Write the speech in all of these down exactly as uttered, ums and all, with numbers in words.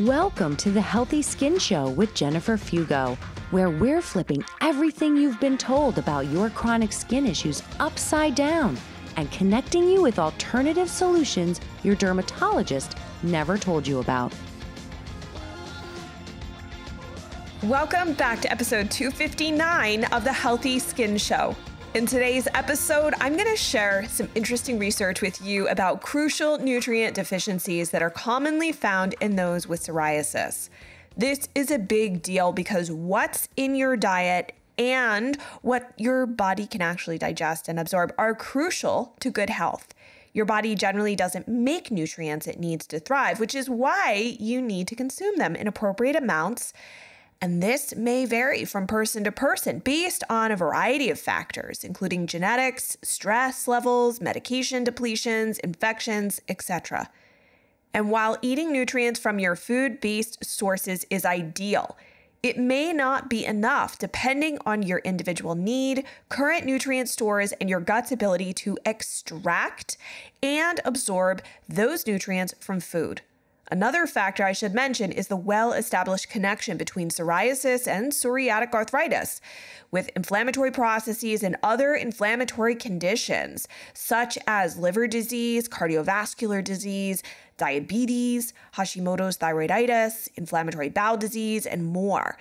Welcome to the Healthy Skin Show with Jennifer Fugo, where we're flipping everything you've been told about your chronic skin issues upside down and connecting you with alternative solutions your dermatologist never told you about. Welcome back to episode two fifty-nine of the Healthy Skin Show. In today's episode, I'm going to share some interesting research with you about crucial nutrient deficiencies that are commonly found in those with psoriasis. This is a big deal because what's in your diet and what your body can actually digest and absorb are crucial to good health. Your body generally doesn't make nutrients it needs to thrive, which is why you need to consume them in appropriate amounts. And this may vary from person to person based on a variety of factors, including genetics, stress levels, medication depletions, infections, et cetera. And while eating nutrients from your food-based sources is ideal, it may not be enough depending on your individual need, current nutrient stores, and your gut's ability to extract and absorb those nutrients from food. Another factor I should mention is the well-established connection between psoriasis and psoriatic arthritis, with inflammatory processes and other inflammatory conditions, such as liver disease, cardiovascular disease, diabetes, Hashimoto's thyroiditis, inflammatory bowel disease, and more.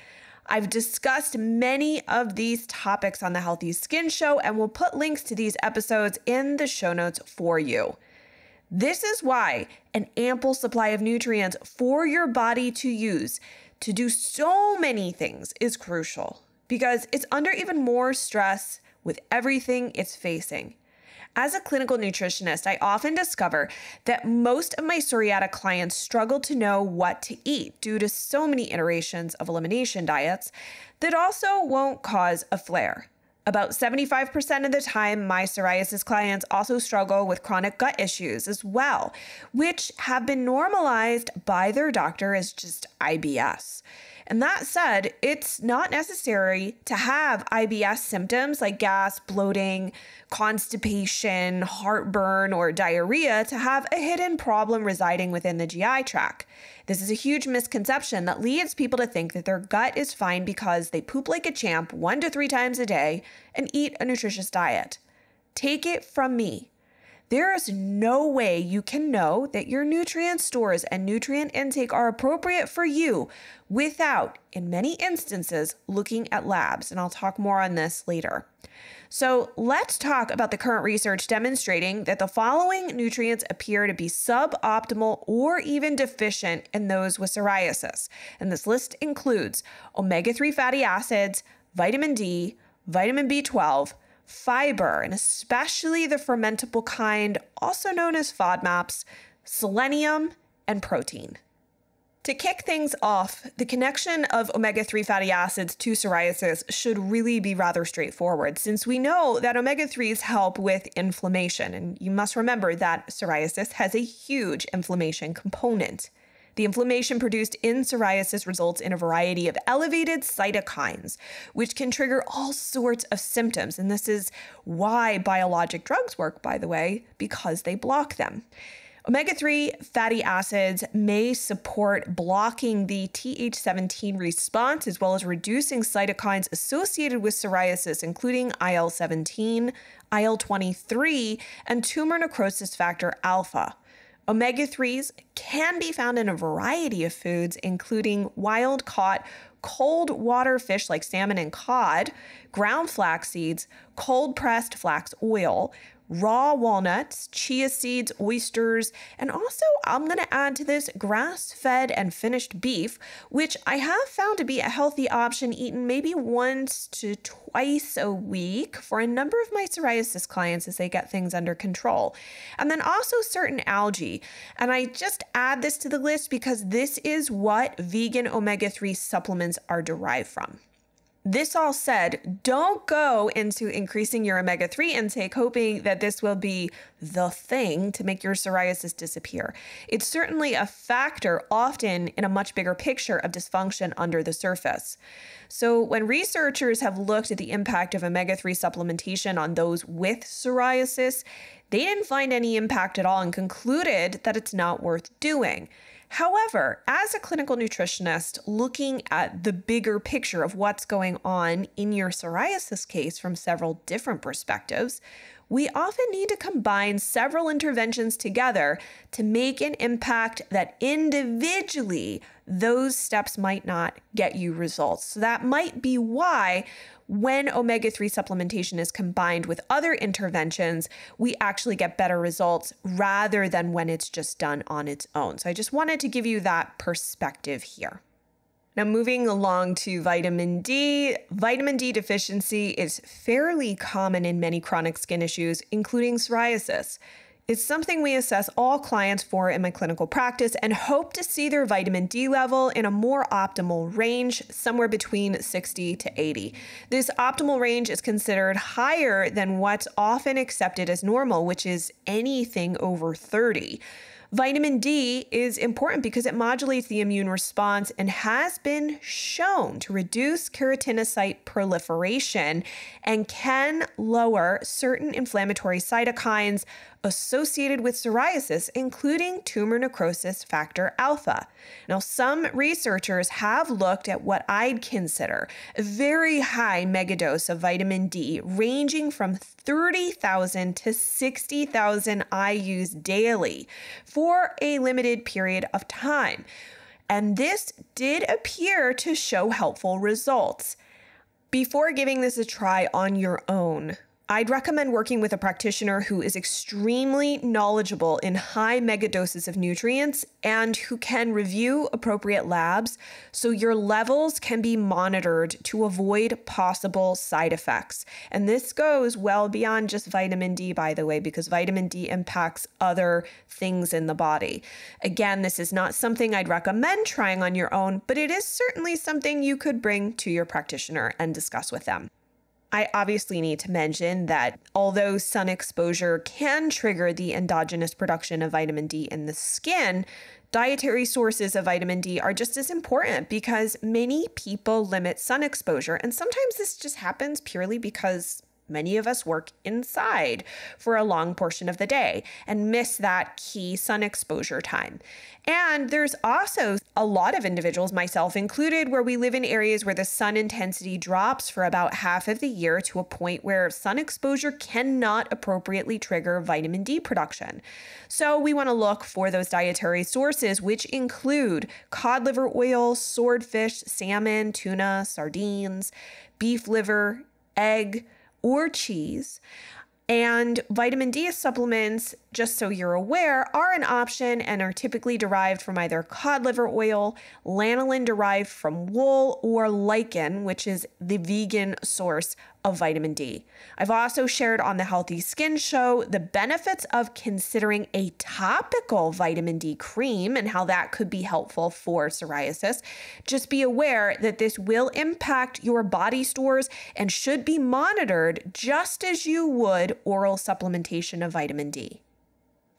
I've discussed many of these topics on the Healthy Skin Show, and we'll put links to these episodes in the show notes for you. This is why an ample supply of nutrients for your body to use to do so many things is crucial, because it's under even more stress with everything it's facing. As a clinical nutritionist, I often discover that most of my psoriatic clients struggle to know what to eat due to so many iterations of elimination diets that also won't cause a flare. About seventy-five percent of the time, my psoriasis clients also struggle with chronic gut issues as well, which have been normalized by their doctor as just I B S. And that said, it's not necessary to have I B S symptoms like gas, bloating, constipation, heartburn, or diarrhea to have a hidden problem residing within the G I tract. This is a huge misconception that leads people to think that their gut is fine because they poop like a champ one to three times a day and eat a nutritious diet. Take it from me. There is no way you can know that your nutrient stores and nutrient intake are appropriate for you without, in many instances, looking at labs. And I'll talk more on this later. So let's talk about the current research demonstrating that the following nutrients appear to be suboptimal or even deficient in those with psoriasis. And this list includes omega three fatty acids, vitamin D, vitamin B twelve, fiber, and especially the fermentable kind, also known as FODMAPs, selenium, and protein. To kick things off, the connection of omega three fatty acids to psoriasis should really be rather straightforward, since we know that omega threes help with inflammation, and you must remember that psoriasis has a huge inflammation component. The inflammation produced in psoriasis results in a variety of elevated cytokines, which can trigger all sorts of symptoms. And this is why biologic drugs work, by the way, because they block them. omega three fatty acids may support blocking the T H seventeen response, as well as reducing cytokines associated with psoriasis, including I L seventeen, I L twenty-three, and tumor necrosis factor alpha. omega threes can be found in a variety of foods, including wild-caught cold water fish like salmon and cod, ground flax seeds, cold-pressed flax oil, raw walnuts, chia seeds, oysters, and also I'm going to add to this grass-fed and finished beef, which I have found to be a healthy option eaten maybe once to twice a week for a number of my psoriasis clients as they get things under control. And then also certain algae. And I just add this to the list because this is what vegan omega three supplements are derived from. This all said, don't go into increasing your omega three intake hoping that this will be the thing to make your psoriasis disappear. It's certainly a factor, often in a much bigger picture of dysfunction under the surface. So when researchers have looked at the impact of omega three supplementation on those with psoriasis, they didn't find any impact at all and concluded that it's not worth doing. However, as a clinical nutritionist looking at the bigger picture of what's going on in your psoriasis case from several different perspectives, we often need to combine several interventions together to make an impact that individually those steps might not get you results. So that might be why when omega three supplementation is combined with other interventions, we actually get better results rather than when it's just done on its own. So I just wanted to give you that perspective here. Now, moving along to vitamin D, vitamin D deficiency is fairly common in many chronic skin issues, including psoriasis. It's something we assess all clients for in my clinical practice and hope to see their vitamin D level in a more optimal range, somewhere between sixty to eighty. This optimal range is considered higher than what's often accepted as normal, which is anything over thirty. Vitamin D is important because it modulates the immune response and has been shown to reduce keratinocyte proliferation and can lower certain inflammatory cytokines associated with psoriasis, including tumor necrosis factor alpha. Now, some researchers have looked at what I'd consider a very high megadose of vitamin D, ranging from thirty thousand to sixty thousand I Us daily for a limited period of time. And this did appear to show helpful results. Before giving this a try on your own, I'd recommend working with a practitioner who is extremely knowledgeable in high megadoses of nutrients and who can review appropriate labs so your levels can be monitored to avoid possible side effects. And this goes well beyond just vitamin D, by the way, because vitamin D impacts other things in the body. Again, this is not something I'd recommend trying on your own, but it is certainly something you could bring to your practitioner and discuss with them. I obviously need to mention that although sun exposure can trigger the endogenous production of vitamin D in the skin, dietary sources of vitamin D are just as important because many people limit sun exposure. And sometimes this just happens purely because many of us work inside for a long portion of the day and miss that key sun exposure time. And there's also a lot of individuals, myself included, where we live in areas where the sun intensity drops for about half of the year to a point where sun exposure cannot appropriately trigger vitamin D production. So we want to look for those dietary sources, which include cod liver oil, swordfish, salmon, tuna, sardines, beef liver, egg, or cheese. And vitamin D supplements, just so you're aware, are an option and are typically derived from either cod liver oil, lanolin derived from wool, or lichen, which is the vegan source of vitamin D. I've also shared on the Healthy Skin Show the benefits of considering a topical vitamin D cream and how that could be helpful for psoriasis. Just be aware that this will impact your body stores and should be monitored just as you would oral supplementation of vitamin D.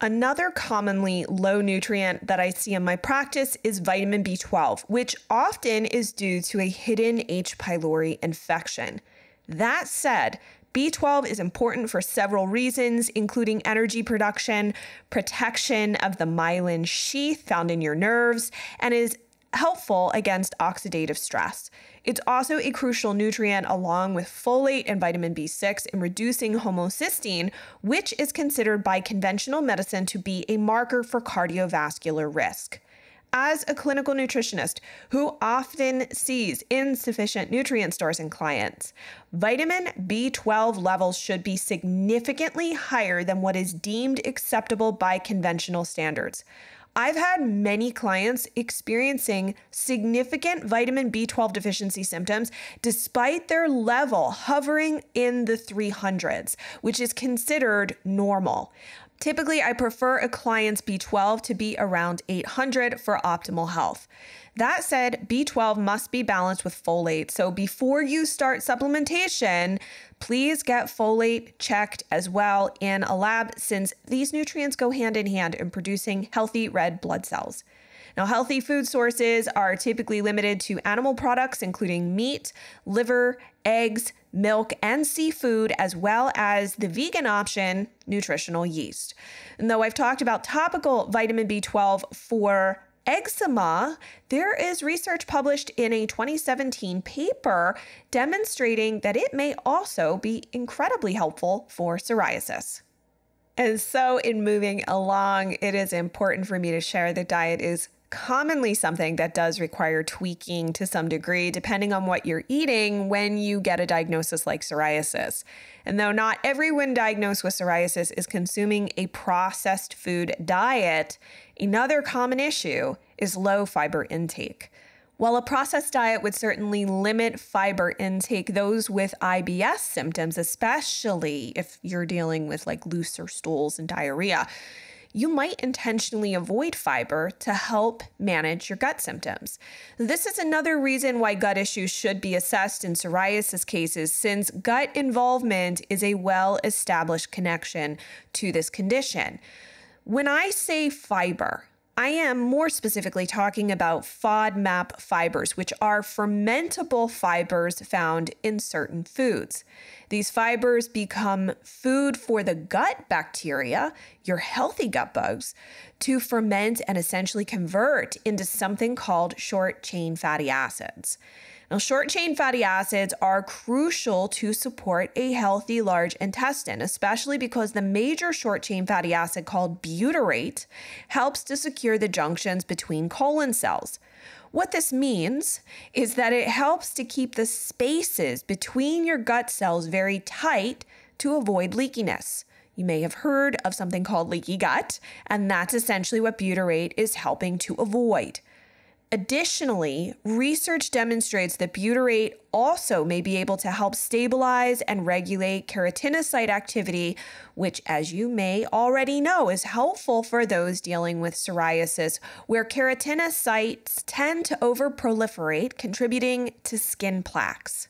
Another commonly low nutrient that I see in my practice is vitamin B twelve, which often is due to a hidden H. pylori infection. That said, B twelve is important for several reasons, including energy production, protection of the myelin sheath found in your nerves, and is helpful against oxidative stress. It's also a crucial nutrient along with folate and vitamin B six in reducing homocysteine, which is considered by conventional medicine to be a marker for cardiovascular risk. As a clinical nutritionist who often sees insufficient nutrient stores in clients, vitamin B twelve levels should be significantly higher than what is deemed acceptable by conventional standards. I've had many clients experiencing significant vitamin B twelve deficiency symptoms despite their level hovering in the three hundreds, which is considered normal. Typically, I prefer a client's B twelve to be around eight hundred for optimal health. That said, B twelve must be balanced with folate. So before you start supplementation, please get folate checked as well in a lab, since these nutrients go hand in hand in producing healthy red blood cells. Now, healthy food sources are typically limited to animal products, including meat, liver, eggs, milk, and seafood, as well as the vegan option, nutritional yeast. And though I've talked about topical vitamin B twelve for eczema, there is research published in a twenty seventeen paper demonstrating that it may also be incredibly helpful for psoriasis. And so in moving along, it is important for me to share that diet is commonly something that does require tweaking to some degree, depending on what you're eating when you get a diagnosis like psoriasis. And though not everyone diagnosed with psoriasis is consuming a processed food diet, another common issue is low fiber intake. While a processed diet would certainly limit fiber intake, those with I B S symptoms, especially if you're dealing with like looser stools and diarrhea, you might intentionally avoid fiber to help manage your gut symptoms. This is another reason why gut issues should be assessed in psoriasis cases, since gut involvement is a well-established connection to this condition. When I say fiber, I am more specifically talking about FODMAP fibers, which are fermentable fibers found in certain foods. These fibers become food for the gut bacteria, your healthy gut bugs, to ferment and essentially convert into something called short-chain fatty acids. Now, short-chain fatty acids are crucial to support a healthy large intestine, especially because the major short-chain fatty acid called butyrate helps to secure the junctions between colon cells. What this means is that it helps to keep the spaces between your gut cells very tight to avoid leakiness. You may have heard of something called leaky gut, and that's essentially what butyrate is helping to avoid. Additionally, research demonstrates that butyrate also may be able to help stabilize and regulate keratinocyte activity, which, as you may already know, is helpful for those dealing with psoriasis, where keratinocytes tend to overproliferate, contributing to skin plaques.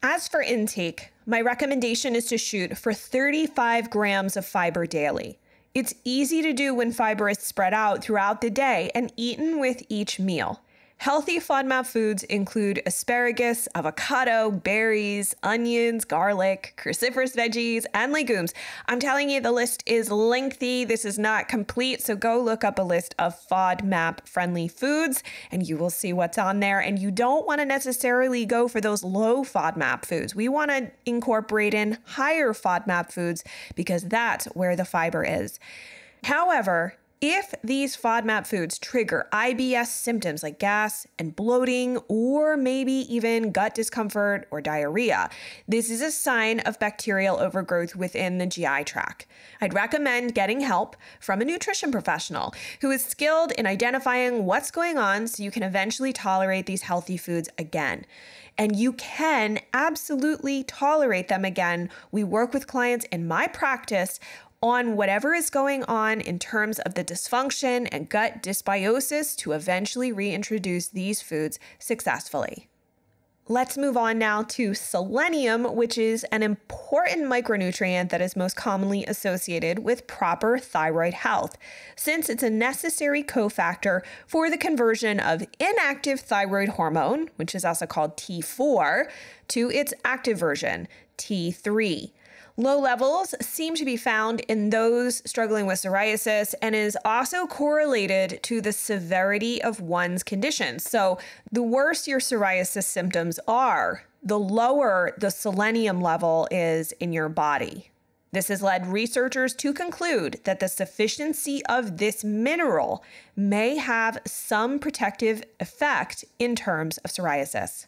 As for intake, my recommendation is to shoot for thirty-five grams of fiber daily. It's easy to do when fiber is spread out throughout the day and eaten with each meal. Healthy FODMAP foods include asparagus, avocado, berries, onions, garlic, cruciferous veggies, and legumes. I'm telling you, the list is lengthy. This is not complete, so go look up a list of FODMAP-friendly foods, and you will see what's on there. And you don't want to necessarily go for those low FODMAP foods. We want to incorporate in higher FODMAP foods because that's where the fiber is. However, if these FODMAP foods trigger I B S symptoms like gas and bloating, or maybe even gut discomfort or diarrhea, this is a sign of bacterial overgrowth within the G I tract. I'd recommend getting help from a nutrition professional who is skilled in identifying what's going on so you can eventually tolerate these healthy foods again. And you can absolutely tolerate them again. We work with clients in my practice on whatever is going on in terms of the dysfunction and gut dysbiosis to eventually reintroduce these foods successfully. Let's move on now to selenium, which is an important micronutrient that is most commonly associated with proper thyroid health, since it's a necessary cofactor for the conversion of inactive thyroid hormone, which is also called T four, to its active version, T three. Low levels seem to be found in those struggling with psoriasis and is also correlated to the severity of one's condition. So the worse your psoriasis symptoms are, the lower the selenium level is in your body. This has led researchers to conclude that the sufficiency of this mineral may have some protective effect in terms of psoriasis.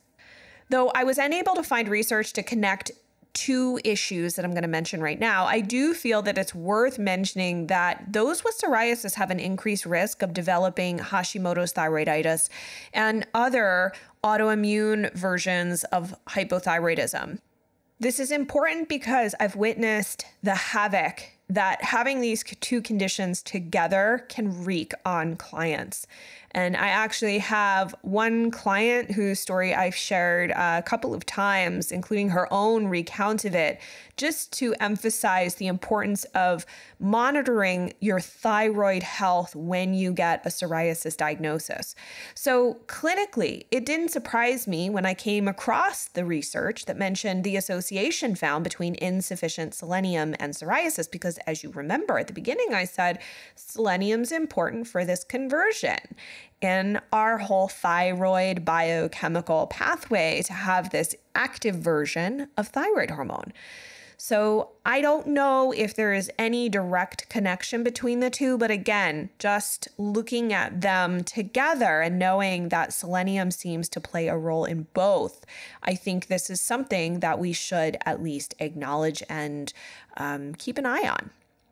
Though I was unable to find research to connect two issues that I'm going to mention right now, I do feel that it's worth mentioning that those with psoriasis have an increased risk of developing Hashimoto's thyroiditis and other autoimmune versions of hypothyroidism. This is important because I've witnessed the havoc that having these two conditions together can wreak on clients. And I actually have one client whose story I've shared a couple of times, including her own recount of it, just to emphasize the importance of monitoring your thyroid health when you get a psoriasis diagnosis. So clinically, it didn't surprise me when I came across the research that mentioned the association found between insufficient selenium and psoriasis, because as you remember at the beginning, I said selenium's important for this conversion. in our whole thyroid biochemical pathway to have this active version of thyroid hormone. So I don't know if there is any direct connection between the two, but again, just looking at them together and knowing that selenium seems to play a role in both, I think this is something that we should at least acknowledge and um, keep an eye on.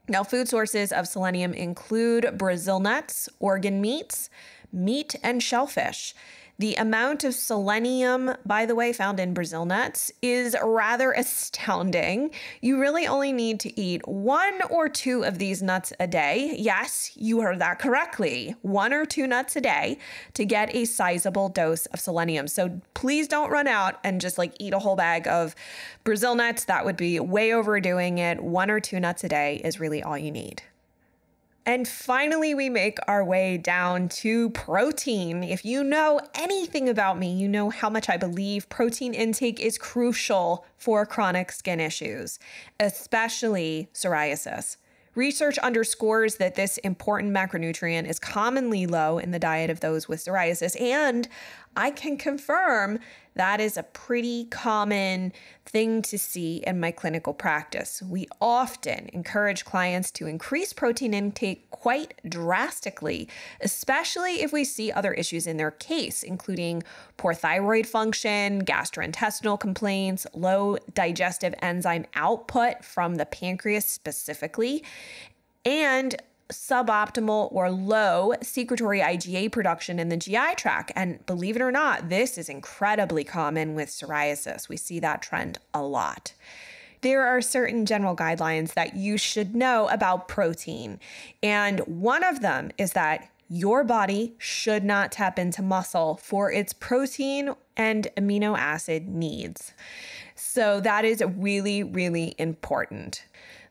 Now, food sources of selenium include Brazil nuts, organ meats, meat, and shellfish. The amount of selenium, by the way, found in Brazil nuts is rather astounding. You really only need to eat one or two of these nuts a day. Yes, you heard that correctly. One or two nuts a day to get a sizable dose of selenium. So please don't run out and just like eat a whole bag of Brazil nuts. That would be way overdoing it. One or two nuts a day is really all you need. And finally, we make our way down to protein. If you know anything about me, you know how much I believe protein intake is crucial for chronic skin issues, especially psoriasis. Research underscores that this important macronutrient is commonly low in the diet of those with psoriasis, and I can confirm that is a pretty common thing to see in my clinical practice. We often encourage clients to increase protein intake quite drastically, especially if we see other issues in their case, including poor thyroid function, gastrointestinal complaints, low digestive enzyme output from the pancreas specifically, and suboptimal or low secretory I G A production in the G I tract. And believe it or not, this is incredibly common with psoriasis. We see that trend a lot. There are certain general guidelines that you should know about protein. And one of them is that your body should not tap into muscle for its protein and amino acid needs. So that is really, really important.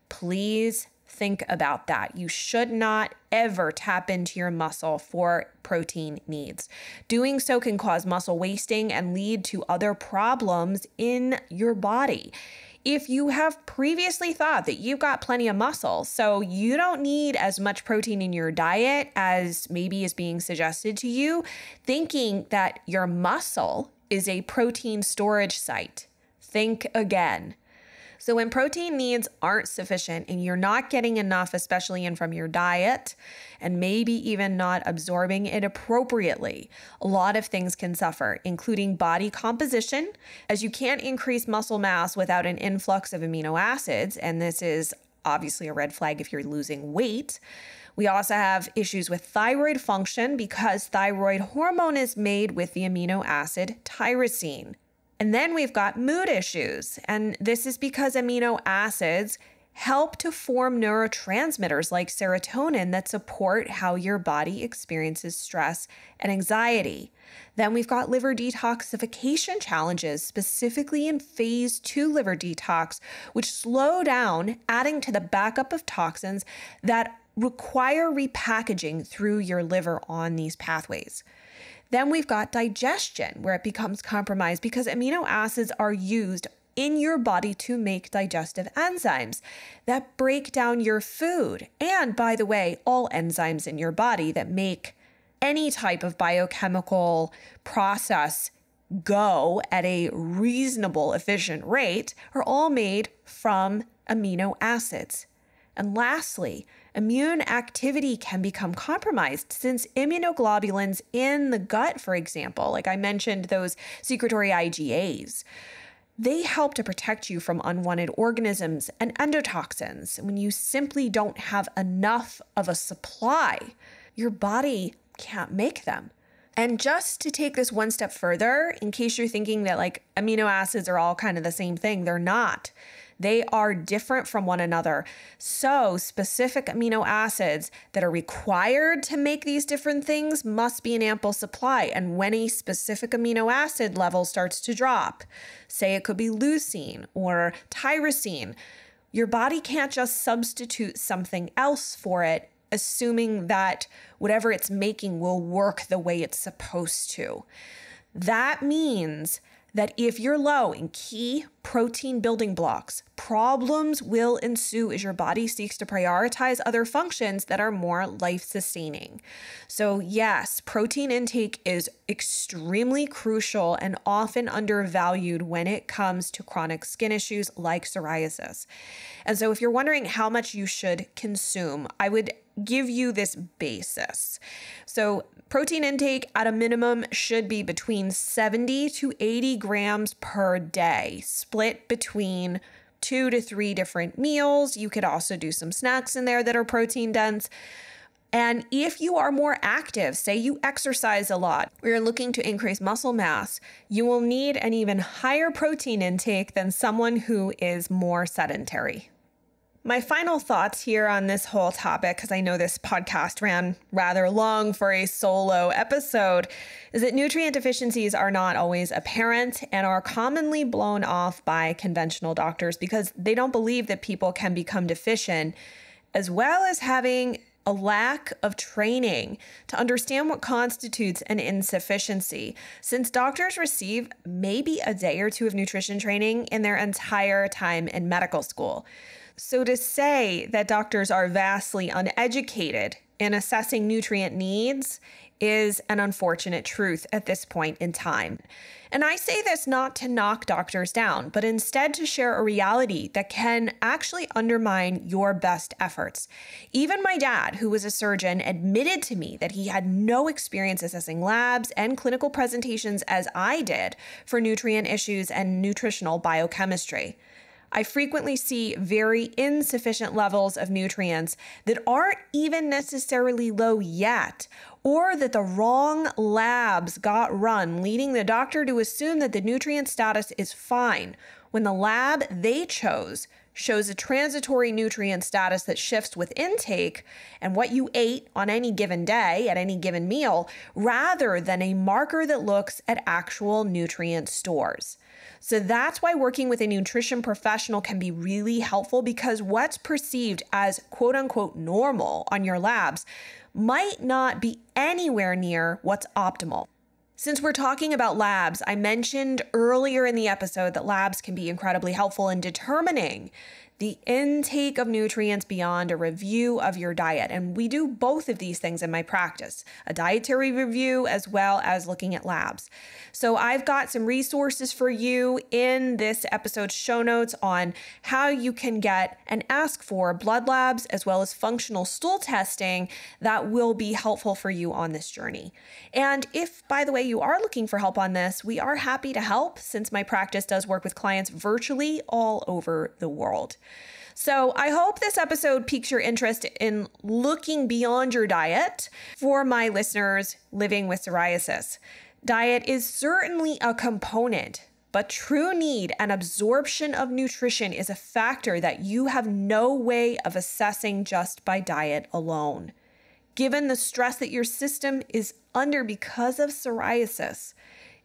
Please think about that. You should not ever tap into your muscle for protein needs. Doing so can cause muscle wasting and lead to other problems in your body. If you have previously thought that you've got plenty of muscle, so you don't need as much protein in your diet as maybe is being suggested to you, thinking that your muscle is a protein storage site, think again. So when protein needs aren't sufficient and you're not getting enough, especially in from your diet, and maybe even not absorbing it appropriately, a lot of things can suffer, including body composition, as you can't increase muscle mass without an influx of amino acids. And this is obviously a red flag if you're losing weight. We also have issues with thyroid function because thyroid hormone is made with the amino acid tyrosine. And then we've got mood issues, and this is because amino acids help to form neurotransmitters like serotonin that support how your body experiences stress and anxiety. Then we've got liver detoxification challenges, specifically in phase two liver detox, which slow down, adding to the backup of toxins that require repackaging through your liver on these pathways. Then we've got digestion, where it becomes compromised because amino acids are used in your body to make digestive enzymes that break down your food. And by the way, all enzymes in your body that make any type of biochemical process go at a reasonable, efficient rate are all made from amino acids. And lastly, immune activity can become compromised since immunoglobulins in the gut, for example, like I mentioned, those secretory I G As, they help to protect you from unwanted organisms and endotoxins. When you simply don't have enough of a supply, your body can't make them. And just to take this one step further, in case you're thinking that like amino acids are all kind of the same thing, they're not. They are different from one another. So specific amino acids that are required to make these different things must be in ample supply. And when a specific amino acid level starts to drop, say it could be leucine or tyrosine, your body can't just substitute something else for it, assuming that whatever it's making will work the way it's supposed to. That means that if you're low in key protein building blocks, problems will ensue as your body seeks to prioritize other functions that are more life-sustaining. So yes, protein intake is extremely crucial and often undervalued when it comes to chronic skin issues like psoriasis. And so if you're wondering how much you should consume, I would give you this basis. So protein intake at a minimum should be between seventy to eighty grams per day, split between two to three different meals. You could also do some snacks in there that are protein dense. And if you are more active, say you exercise a lot, or you're looking to increase muscle mass, you will need an even higher protein intake than someone who is more sedentary. My final thoughts here on this whole topic, because I know this podcast ran rather long for a solo episode, is that nutrient deficiencies are not always apparent and are commonly blown off by conventional doctors because they don't believe that people can become deficient, as well as having a lack of training to understand what constitutes an insufficiency, since doctors receive maybe a day or two of nutrition training in their entire time in medical school. So to say that doctors are vastly uneducated in assessing nutrient needs is an unfortunate truth at this point in time. And I say this not to knock doctors down, but instead to share a reality that can actually undermine your best efforts. Even my dad, who was a surgeon, admitted to me that he had no experience assessing labs and clinical presentations as I did for nutrient issues and nutritional biochemistry. I frequently see very insufficient levels of nutrients that aren't even necessarily low yet, or that the wrong labs got run, leading the doctor to assume that the nutrient status is fine, when the lab they chose shows a transitory nutrient status that shifts with intake and what you ate on any given day at any given meal, rather than a marker that looks at actual nutrient stores. So that's why working with a nutrition professional can be really helpful, because what's perceived as quote unquote normal on your labs might not be anywhere near what's optimal. Since we're talking about labs, I mentioned earlier in the episode that labs can be incredibly helpful in determining the intake of nutrients beyond a review of your diet. And we do both of these things in my practice, a dietary review as well as looking at labs. So I've got some resources for you in this episode's show notes on how you can get and ask for blood labs as well as functional stool testing that will be helpful for you on this journey. And if, by the way, you are looking for help on this, we are happy to help, since my practice does work with clients virtually all over the world. So I hope this episode piques your interest in looking beyond your diet for my listeners living with psoriasis. Diet is certainly a component, but true need and absorption of nutrition is a factor that you have no way of assessing just by diet alone. Given the stress that your system is under because of psoriasis,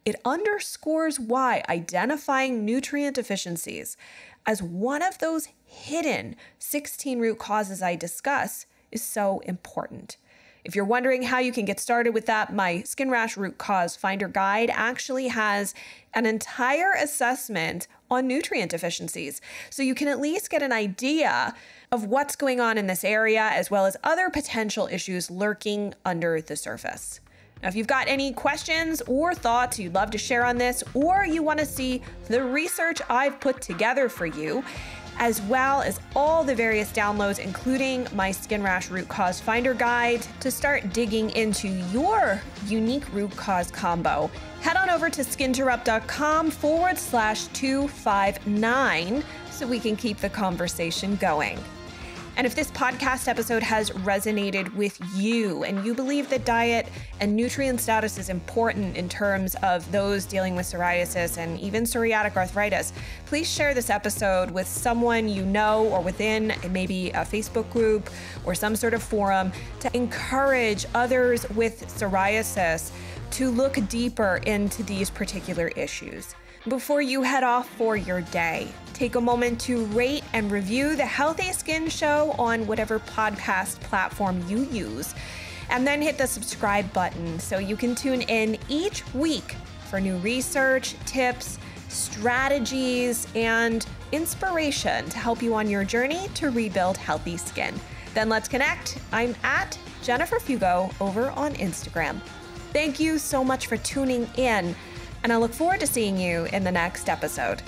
it underscores why identifying nutrient deficiencies as one of those hidden sixteen root causes I discuss is so important. If you're wondering how you can get started with that, my Skin Rash Root Cause Finder Guide actually has an entire assessment on nutrient deficiencies, so you can at least get an idea of what's going on in this area, as well as other potential issues lurking under the surface. Now, if you've got any questions or thoughts you'd love to share on this, or you want to see the research I've put together for you, as well as all the various downloads, including my Skin Rash Root Cause Finder Guide, to start digging into your unique root cause combo, head on over to skinterrupt.com forward slash 259 so we can keep the conversation going. And if this podcast episode has resonated with you and you believe that diet and nutrient status is important in terms of those dealing with psoriasis and even psoriatic arthritis, please share this episode with someone you know or within maybe a Facebook group or some sort of forum to encourage others with psoriasis to look deeper into these particular issues. Before you head off for your day, take a moment to rate and review the Healthy Skin Show on whatever podcast platform you use, and then hit the subscribe button so you can tune in each week for new research, tips, strategies, and inspiration to help you on your journey to rebuild healthy skin. Then let's connect. I'm at Jennifer Fugo over on Instagram. Thank you so much for tuning in, and I look forward to seeing you in the next episode.